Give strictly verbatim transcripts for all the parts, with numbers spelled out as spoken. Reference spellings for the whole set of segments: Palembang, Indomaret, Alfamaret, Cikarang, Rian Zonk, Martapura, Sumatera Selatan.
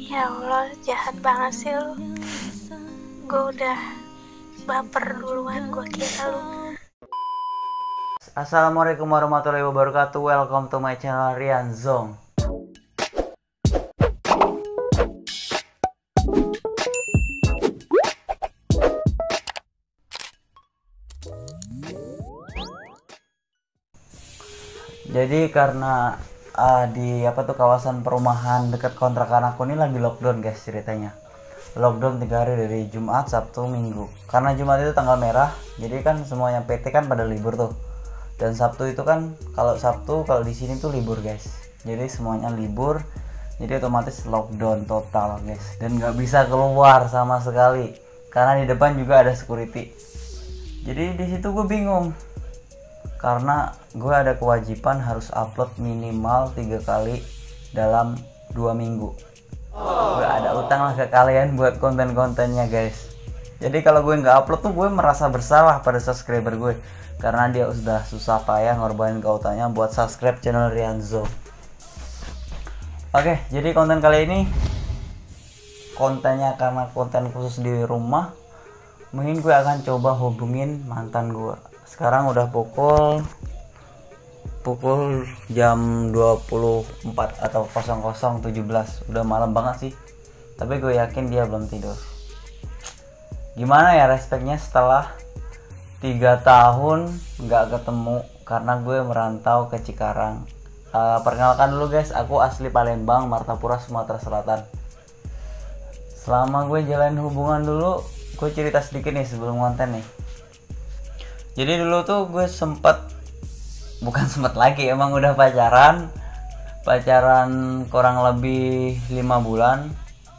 Ya Allah, jahat banget sih lu. Gue udah baper duluan, gue kira lu. Assalamualaikum warahmatullahi wabarakatuh. Welcome to my channel Rian Zonk. Jadi karena Uh, di apa tuh kawasan perumahan dekat kontrakan aku ini lagi lockdown guys, ceritanya lockdown tiga hari dari Jumat, Sabtu, Minggu. Karena Jumat itu tanggal merah, jadi kan semuanya P T kan pada libur tuh. Dan Sabtu itu kan, kalau Sabtu kalau di sini tuh libur guys, jadi semuanya libur, jadi otomatis lockdown total guys. Dan nggak bisa keluar sama sekali karena di depan juga ada security. Jadi di situ gue bingung karena gue ada kewajiban harus upload minimal tiga kali dalam dua minggu. Oh. Gue ada utang lah ke kalian buat konten-kontennya guys. Jadi kalau gue nggak upload tuh gue merasa bersalah pada subscriber gue, karena dia sudah susah payah ngorbanin keutangnya buat subscribe channel Rian Zonk. Oke, jadi konten kali ini kontennya karena konten khusus di rumah, mungkin gue akan coba hubungin mantan gue. Sekarang udah pukul pukul jam dua puluh empat atau nol nol tujuh belas, udah malam banget sih, tapi gue yakin dia belum tidur. Gimana ya respeknya setelah tiga tahun nggak ketemu karena gue merantau ke Cikarang. Uh, perkenalkan dulu guys, aku asli Palembang, Martapura, Sumatera Selatan. Selama gue jalanin hubungan dulu, gue cerita sedikit nih sebelum konten nih. Jadi dulu tuh gue sempet, bukan sempet lagi, emang udah pacaran. Pacaran kurang lebih lima bulan.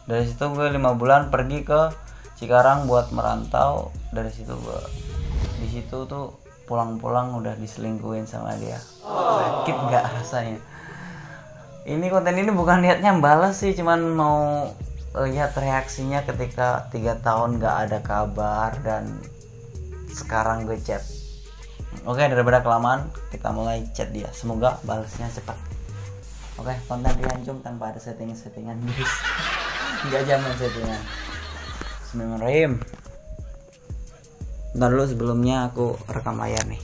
Dari situ gue lima bulan pergi ke Cikarang buat merantau. Dari situ gue, di situ tuh pulang-pulang udah diselingkuhin sama dia. Sakit gak rasanya? Ini konten ini bukan niatnya balas sih, cuman mau lihat reaksinya ketika tiga tahun gak ada kabar dan sekarang gue chat. Oke, daripada kelamaan kita mulai chat dia, semoga balasnya cepat. Oke, konten dihancum tanpa ada settingan-settingan guys. Nggak jaman settingan. Bismillahirrahmanirrahim. Bentar dulu, sebelumnya aku rekam layar nih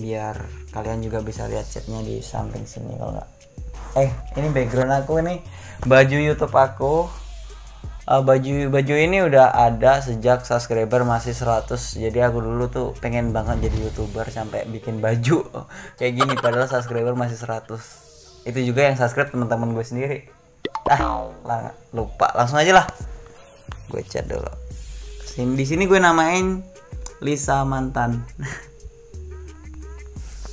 biar kalian juga bisa lihat chatnya di samping sini kalau nggak. Eh, ini background aku, ini baju YouTube aku. Uh, baju baju ini udah ada sejak subscriber masih seratus. Jadi aku dulu tuh pengen banget jadi youtuber sampai bikin baju kayak gini, padahal subscriber masih seratus. Itu juga yang subscribe teman-teman gue sendiri. Ah, lang lupa. Langsung aja lah. Gue chat dulu. Di sini gue namain Lisa mantan.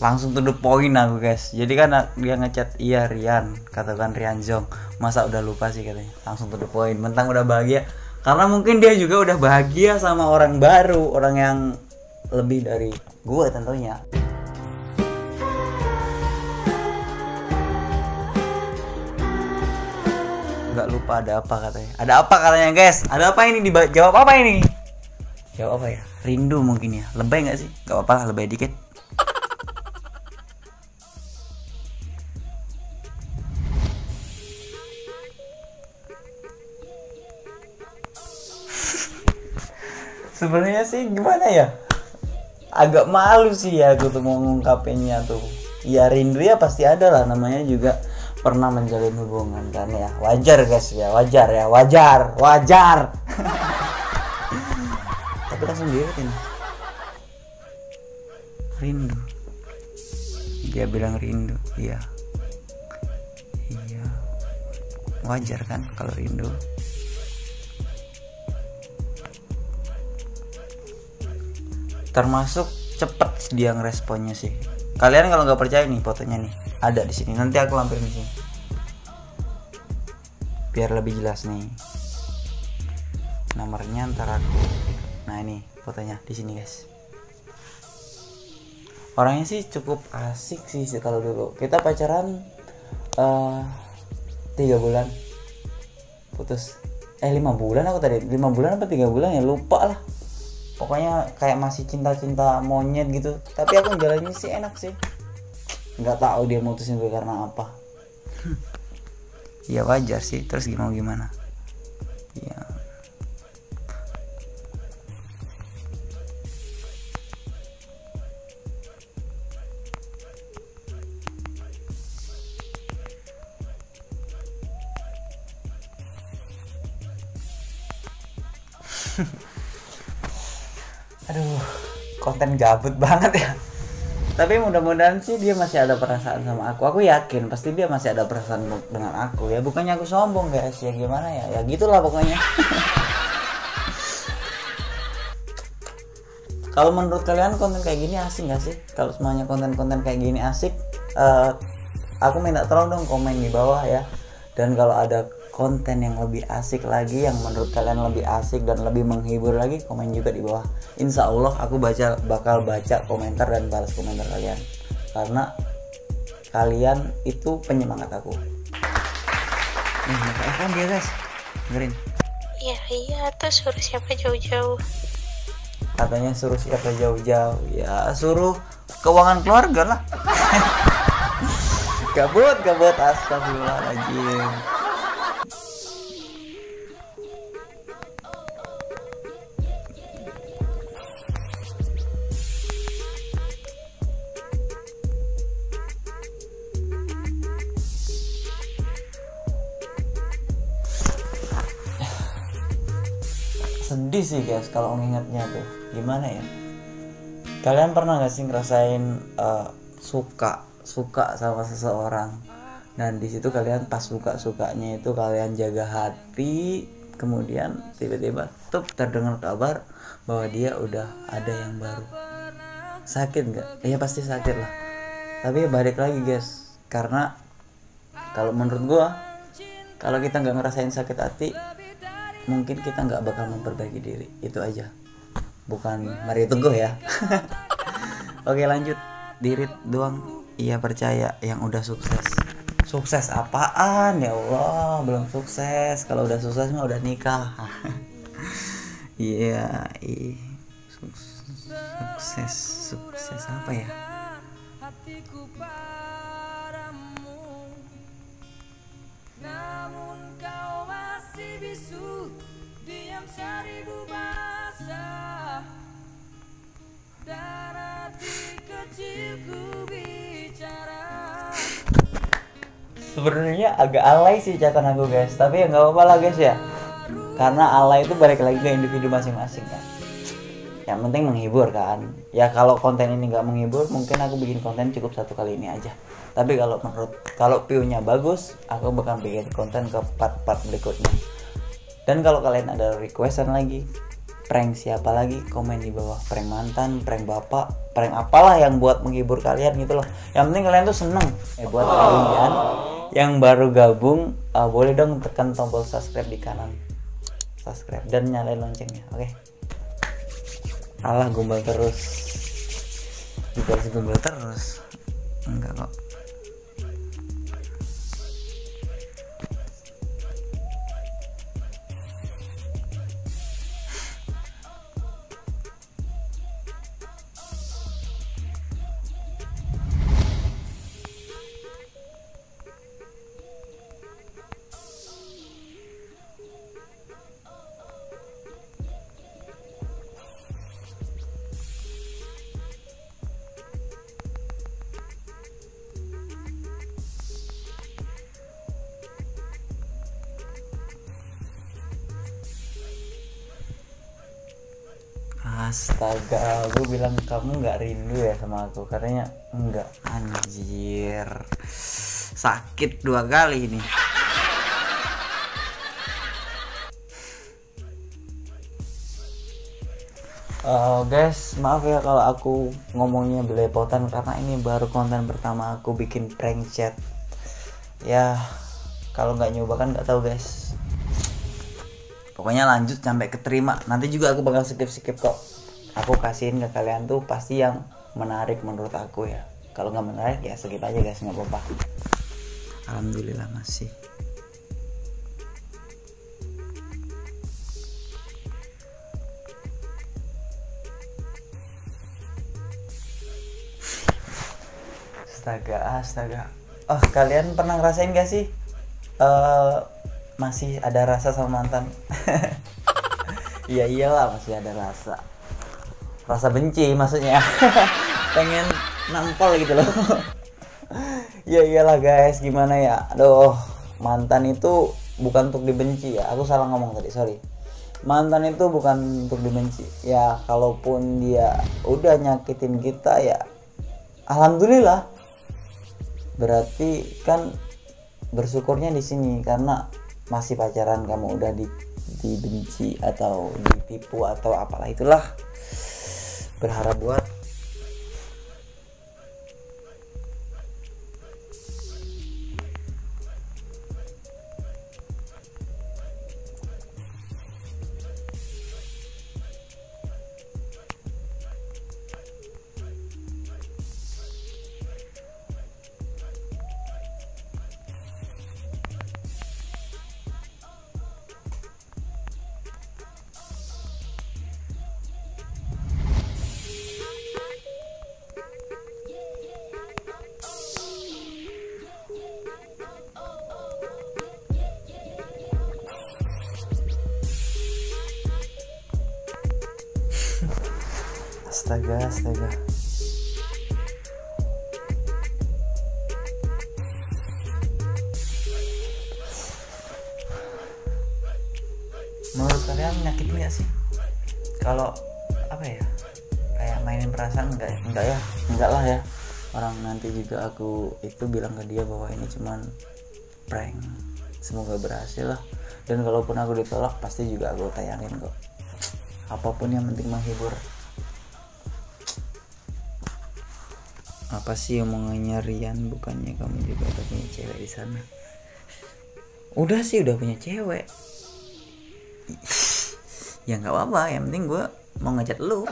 Langsung to the point aku guys. Jadi kan dia ngechat, iya Rian, katakan Rian Zonk, masa udah lupa sih katanya. Langsung to the point, mentang udah bahagia. Karena mungkin dia juga udah bahagia sama orang baru, orang yang lebih dari gue tentunya. Gak lupa ada apa katanya. Ada apa katanya guys? Ada apa ini? Jawab apa ini? Jawab apa ya? Rindu mungkin ya. Lebay gak sih? Gak apa-apa lah, lebay dikit. Sebenarnya sih gimana ya, agak malu sih ya aku tuh mau ngungkapinnya tuh. Ya rindu ya pasti ada lah, namanya juga pernah menjalin hubungan kan ya. Wajar guys ya, wajar ya, wajar, wajar. Tapi langsung diingetin rindu. Dia bilang rindu, iya. Iya. Wajar kan kalau rindu. Termasuk cepet dia ngeresponnya sih. Kalian kalau nggak percaya nih fotonya nih ada di sini. Nanti aku lampirin di sini biar lebih jelas nih. Nomornya ntar aku. Nah ini fotonya di sini guys. Orangnya sih cukup asik sih kalau dulu. Kita pacaran uh, tiga bulan putus. Eh lima bulan aku tadi. Lima bulan apa tiga bulan ya lupa lah. Pokoknya kayak masih cinta-cinta monyet gitu. Tapi aku ngejalaninnya sih enak sih. nggak tahu dia mutusin gue karena apa. Ya wajar sih, terus gimana gimana ya. Aduh, konten gabut banget ya. Tapi mudah-mudahan sih dia masih ada perasaan sama aku. Aku yakin pasti dia masih ada perasaan dengan aku. Ya bukannya aku sombong guys, ya gimana ya, ya gitulah pokoknya. Kalau menurut kalian konten kayak gini asik gak sih? Kalau semuanya konten-konten kayak gini asik, uh, aku minta tolong dong komen di bawah ya. Dan kalau ada konten yang lebih asik lagi, yang menurut kalian lebih asik dan lebih menghibur lagi, komen juga di bawah. Insya Allah aku baca, bakal baca komentar dan balas komentar kalian, karena kalian itu penyemangat aku. Nih, kan dia guys, dengerin. Iya iya, tuh suruh siapa jauh-jauh? Katanya suruh siapa jauh-jauh? Ya suruh keuangan keluarga lah. Gabut gabut, astagfirullahaladzim. Sedih sih guys kalau ngingetnya tuh. Gimana ya, kalian pernah gak sih ngerasain uh, suka suka sama seseorang, dan disitu kalian pas suka sukanya itu kalian jaga hati, kemudian tiba-tiba tuh terdengar kabar bahwa dia udah ada yang baru. Sakit gak? Ya pasti sakit lah, tapi balik lagi guys, karena kalau menurut gua kalau kita gak ngerasain sakit hati, mungkin kita nggak bakal memperbaiki diri. Itu aja, bukan mari teguh ya. Oke lanjut, dirit doang. Iya percaya yang udah sukses. Sukses apaan ya Allah, belum sukses. Kalau udah sukses mah udah nikah. Iya. yeah, sukses sukses apa ya? Seribu bahasa, darah di kecilku bicara. Sebenarnya agak alay sih catatan aku guys, tapi ya nggak apa-apa lah guys ya, karena alay itu balik lagi ke individu masing-masing kan. Yang penting menghibur kan. Ya kalau konten ini nggak menghibur, mungkin aku bikin konten cukup satu kali ini aja. Tapi kalau menurut, kalau view-nya bagus, aku bakal bikin konten ke part-part berikutnya. Dan kalau kalian ada requestan lagi, prank siapa lagi, komen di bawah. Prank mantan, prank bapak, prank apalah yang buat menghibur kalian gitu loh. Yang penting kalian tuh seneng. Eh buat kalian yang baru gabung, uh, boleh dong tekan tombol subscribe di kanan, subscribe dan nyalain loncengnya. Oke. Okay? Alah gombal terus, juga gombal terus. Enggak kok. Astaga, gue bilang kamu nggak rindu ya sama aku, katanya enggak. Anjir, sakit dua kali ini. Uh, guys, maaf ya kalau aku ngomongnya belepotan, karena ini baru konten pertama aku bikin prank chat. Ya, kalau nggak nyoba kan nggak tahu guys. Pokoknya lanjut sampai keterima. Nanti juga aku bakal skip-skip kok. Aku kasihin ke kalian tuh pasti yang menarik menurut aku ya. Kalau nggak menarik ya skip aja guys, nggak apa-apa. Alhamdulillah masih. Astaga, astaga. Oh, kalian pernah ngerasain gak sih? Uh, masih ada rasa sama mantan? Iya iyalah masih ada rasa. Rasa benci maksudnya. Pengen nampol gitu loh. Iya iyalah guys, gimana ya? Aduh, mantan itu bukan untuk dibenci ya. Aku salah ngomong tadi, sorry. Mantan itu bukan untuk dibenci. Ya kalaupun dia udah nyakitin kita ya alhamdulillah. Berarti kan bersyukurnya di sini karena masih pacaran, kamu udah di, dibenci atau ditipu atau apalah itulah. Berharap buat astaga, astaga. Menurut kalian nyakitin gak sih? Kalau apa ya? Kayak mainin perasaan enggak ya? Enggak ya? Enggak lah ya. Orang nanti juga aku itu bilang ke dia bahwa ini cuman prank. Semoga berhasil lah. Dan kalaupun aku ditolak pasti juga aku tayangin kok. Apapun yang penting menghibur. Apa sih omongannya Rian? Bukannya kamu juga udah punya cewek di sana? Udah sih, udah punya cewek. Ya nggak apa-apa, yang penting gue mau ngechat lu.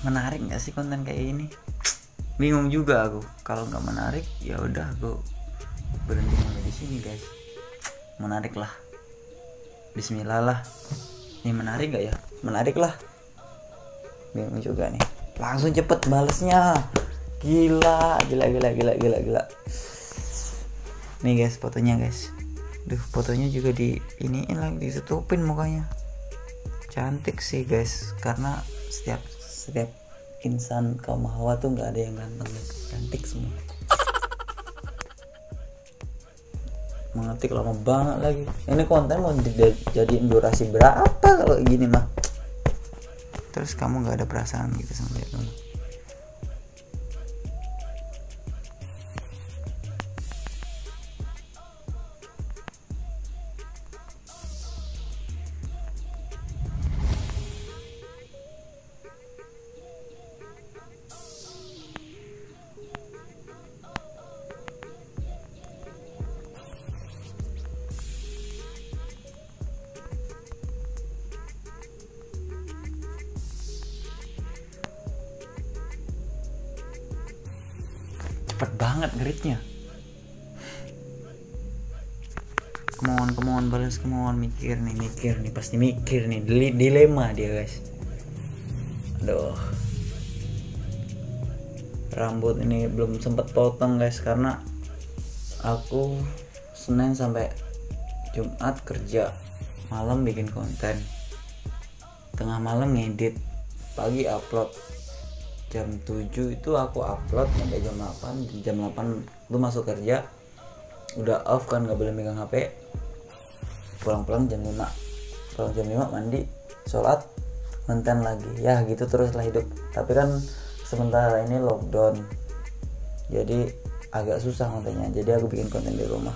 Menarik nggak sih konten kayak ini? Bingung juga aku. Kalau nggak menarik ya udah aku berhenti mulai di sini guys. Menarik lah, bismillah lah. Ini menarik nggak ya? Menarik lah. Bingung juga nih, langsung cepet balesnya. Gila gila gila gila gila gila nih guys fotonya guys. Duh, fotonya juga di iniin lagi, ditutupin mukanya. Cantik sih guys, karena setiap setiap insan kaum hawa tuh nggak ada yang ganteng, cantik semua. Mengetik lama banget lagi. Ini konten mau jadiin durasi berapa kalau gini mah? Terus kamu nggak ada perasaan gitu sama dia? Cepet banget geritnya. Come on, come on, balas, come on. Mikir nih, mikir nih, pasti mikir nih. Dilema dia guys. Aduh, rambut ini belum sempet potong guys, karena aku Senin sampai Jumat kerja, malam bikin konten, tengah malam ngedit, pagi upload. Jam tujuh itu aku upload sampai jam delapan. Jam delapan lu masuk kerja, udah off kan, gak boleh megang H P. Pulang-pulang jam lima. Pulang jam lima mandi, sholat, konten lagi. Ya gitu terus lah hidup. Tapi kan sementara ini lockdown, jadi agak susah kontennya. Jadi aku bikin konten di rumah.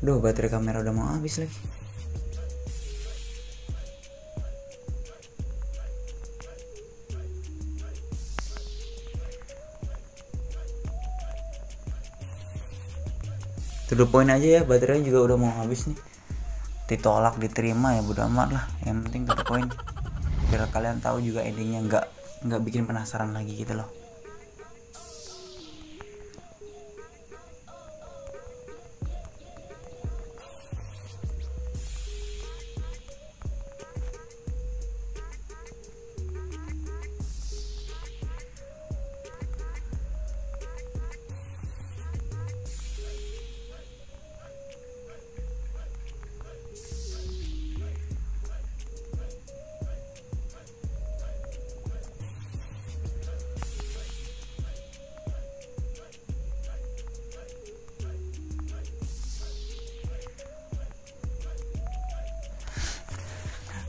Duh, baterai kamera udah mau habis lagi. To the point aja ya, baterainya juga udah mau habis nih. Ditolak, diterima ya bodo amat lah. Yang penting to the point. Biar kalian tahu juga endingnya, nggak nggak bikin penasaran lagi gitu loh.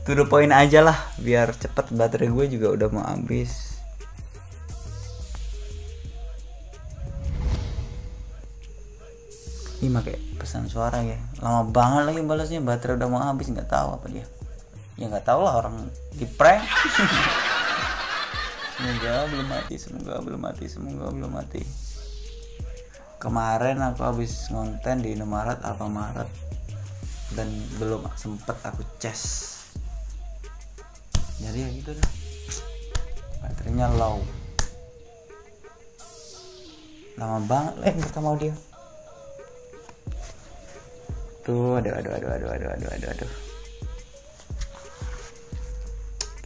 To the point aja lah, biar cepet, baterai gue juga udah mau habis. Ih, pakai pesan suara ya, lama banget lagi balasnya, baterai udah mau habis, nggak tahu apa dia. Ya nggak tahu lah, orang di prank. Semoga belum mati, semoga belum mati, semoga belum mati. Kemarin aku habis konten di Indomaret, Alfamaret, dan belum sempet aku chest. Jadi ya gitu dah, baterainya low, lama banget lagi pertama dia. Tuh, aduh aduh aduh aduh aduh aduh aduh aduh.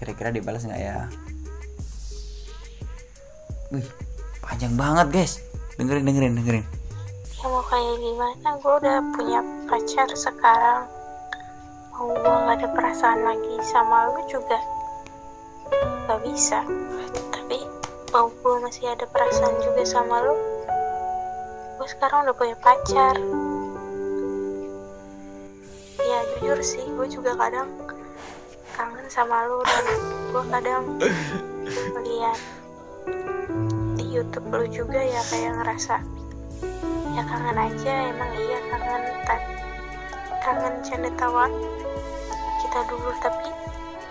Kira-kira dibalas nggak ya? Wih, panjang banget guys. Dengerin dengerin dengerin. Ya mau kayak gimana? Gue udah punya pacar sekarang. Mau gue nggak ada perasaan lagi sama lu juga. Gak bisa. Tapi mau gue masih ada perasaan juga sama lu, gue sekarang udah punya pacar. Ya jujur sih, gue juga kadang kangen sama lu. Dan gue kadang melihat di YouTube lu juga ya, kayak ngerasa ya kangen aja. Emang iya kangen, kangen canda tawa kita dulu. Tapi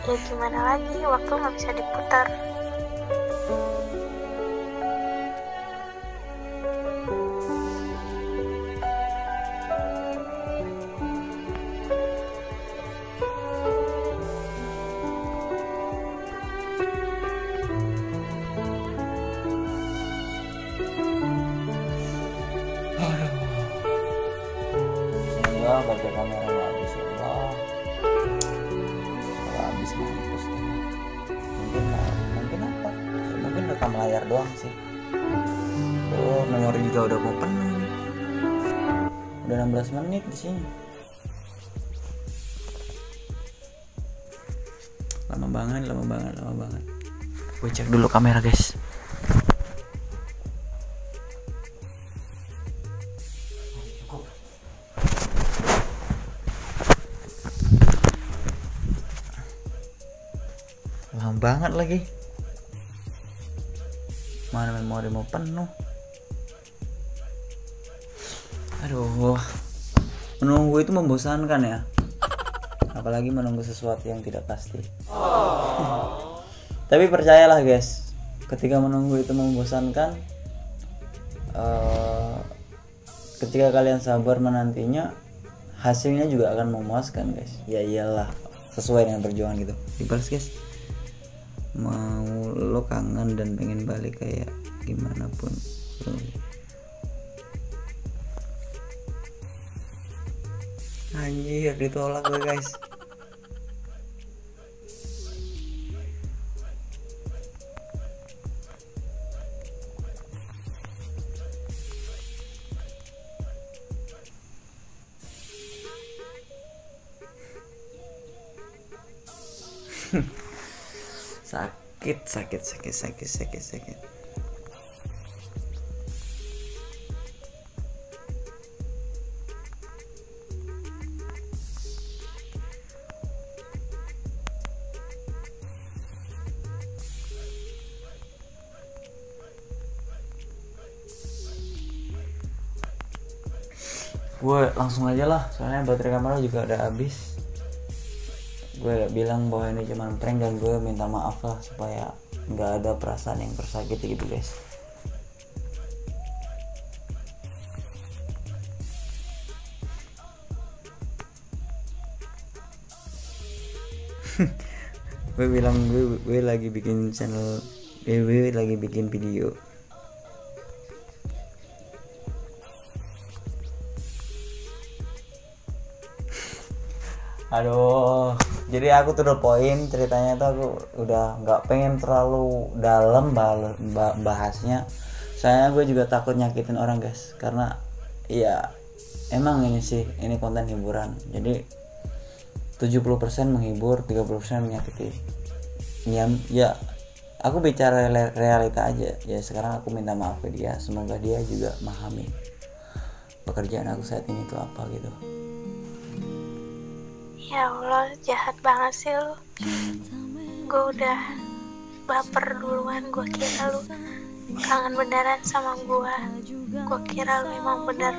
ya gimana lagi, waktu nggak bisa diputar. Semoga baterai kamera nggak habis ya Allah. Mungkin mungkin apa? Mungkin rekam layar doang sih. Oh, memori juga udah mau penuh nih. Udah enam belas menit di sini. Lama banget, lama banget, lama banget. Gue cek dulu kamera, guys. Banget lagi, mana memori mau penuh. Aduh, menunggu itu membosankan ya, apalagi menunggu sesuatu yang tidak pasti. Oh. Tapi percayalah guys, ketika menunggu itu membosankan, uh, ketika kalian sabar menantinya, hasilnya juga akan memuaskan guys. Ya iyalah, sesuai dengan perjuangan gitu. Dibalas guys. Mau lo kangen dan pengen balik kayak gimana pun lo. Anjir, ditolak gue guys. Sakit, sakit, sakit, sakit, sakit, sakit. gue langsung aja lah, soalnya baterai kamera juga udah habis. Gue bilang bahwa ini cuma prank dan gue minta maaf lah supaya nggak ada perasaan yang tersakiti gitu guys. Gue bilang gue, gue lagi bikin channel, gue, gue lagi bikin video. Aduh, jadi aku tuh udah poin ceritanya tuh aku udah nggak pengen terlalu dalam bahasnya. Saya gue juga takut nyakitin orang guys, karena ya emang ini sih ini konten hiburan. Jadi tujuh puluh persen menghibur, tiga puluh persen menyakiti. Ya, ya, aku bicara realita aja. Ya sekarang aku minta maaf ke dia. Semoga dia juga memahami pekerjaan aku saat ini itu apa gitu. Ya Allah, jahat banget sih lu. Gue udah baper duluan. Gue kira lu kangen beneran sama gue. Gue kira lu emang bener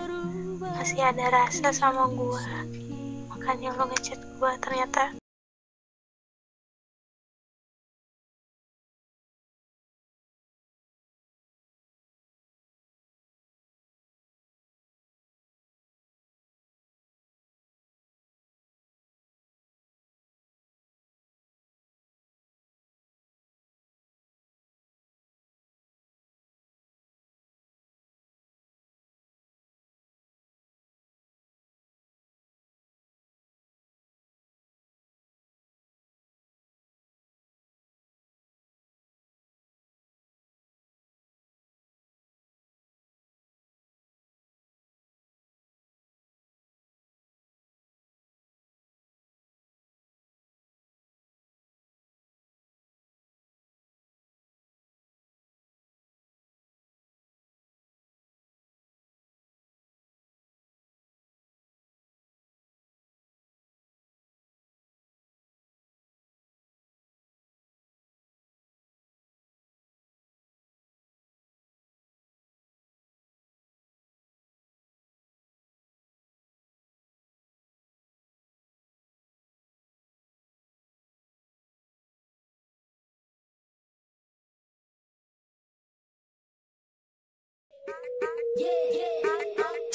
masih ada rasa sama gue. Makanya lu ngechat gue, ternyata yeah, yeah, yeah.